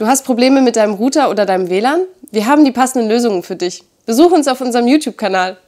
Du hast Probleme mit deinem Router oder deinem WLAN? Wir haben die passenden Lösungen für dich. Besuch uns auf unserem YouTube-Kanal.